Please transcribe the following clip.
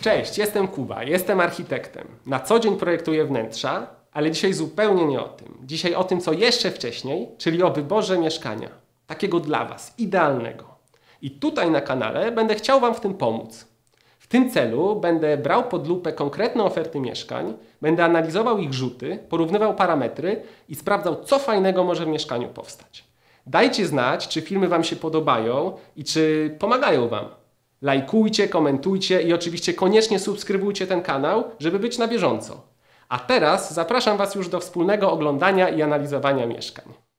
Cześć, jestem Kuba, jestem architektem. Na co dzień projektuję wnętrza, ale dzisiaj zupełnie nie o tym. Dzisiaj o tym, co jeszcze wcześniej, czyli o wyborze mieszkania. Takiego dla Was, idealnego. I tutaj na kanale będę chciał Wam w tym pomóc. W tym celu będę brał pod lupę konkretne oferty mieszkań, będę analizował ich rzuty, porównywał parametry i sprawdzał, co fajnego może w mieszkaniu powstać. Dajcie znać, czy filmy Wam się podobają i czy pomagają Wam. Lajkujcie, komentujcie i oczywiście koniecznie subskrybujcie ten kanał, żeby być na bieżąco. A teraz zapraszam Was już do wspólnego oglądania i analizowania mieszkań.